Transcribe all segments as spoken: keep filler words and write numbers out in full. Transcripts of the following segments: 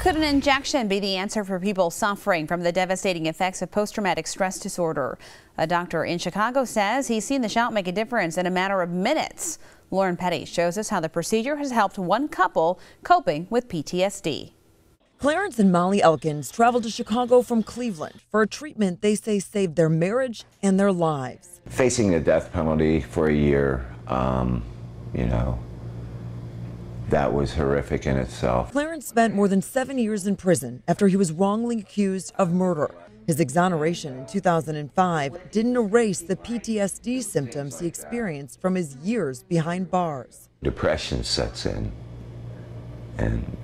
Could an injection be the answer for people suffering from the devastating effects of post-traumatic stress disorder? A doctor in Chicago says he's seen the shot make a difference in a matter of minutes. Lauren Petty shows us how the procedure has helped one couple coping with P T S D. Clarence and Molly Elkins traveled to Chicago from Cleveland for a treatment they say saved their marriage and their lives. Facing the death penalty for a year, um, you know, that was horrific in itself. Clarence spent more than seven years in prison after he was wrongly accused of murder. His exoneration in two thousand five didn't erase the P T S D symptoms he experienced from his years behind bars. Depression sets in, and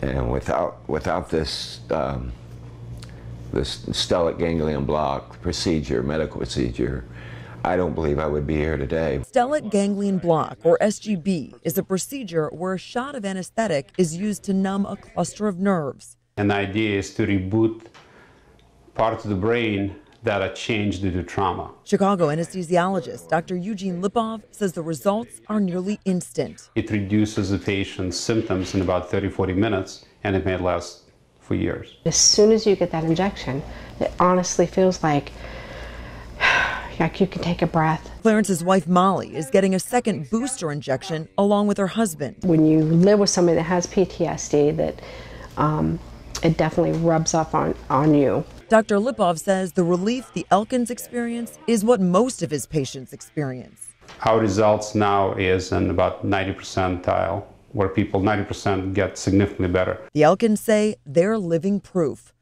and without without this um, this stellate ganglion block procedure, medical procedure, I don't believe I would be here today. Stellate ganglion block, or S G B, is a procedure where a shot of anesthetic is used to numb a cluster of nerves. And the idea is to reboot parts of the brain that are changed due to trauma. Chicago anesthesiologist Doctor Eugene Lipov says the results are nearly instant. It reduces the patient's symptoms in about thirty, forty minutes, and it may last for years. As soon as you get that injection, it honestly feels like like you can take a breath. Clarence's wife Molly is getting a second booster injection along with her husband. When you live with somebody that has P T S D, that um, it definitely rubs off on, on you. Doctor Lipov says the relief the Elkins experience is what most of his patients experience. Our results now is in about ninety percentile, where people ninety percent get significantly better. The Elkins say they're living proof.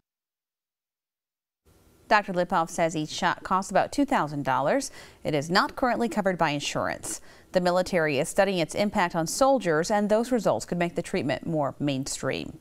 Doctor Lipov says each shot costs about two thousand dollars. It is not currently covered by insurance. The military is studying its impact on soldiers, and those results could make the treatment more mainstream.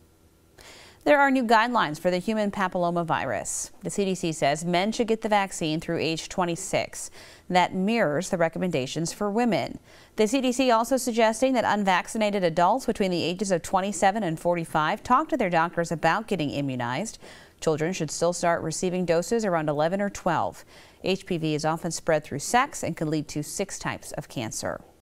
There are new guidelines for the human papillomavirus. The C D C says men should get the vaccine through age twenty-six. That mirrors the recommendations for women. The C D C also suggesting that unvaccinated adults between the ages of twenty-seven and forty-five talk to their doctors about getting immunized. Children should still start receiving doses around eleven or twelve. H P V is often spread through sex and can lead to six types of cancer.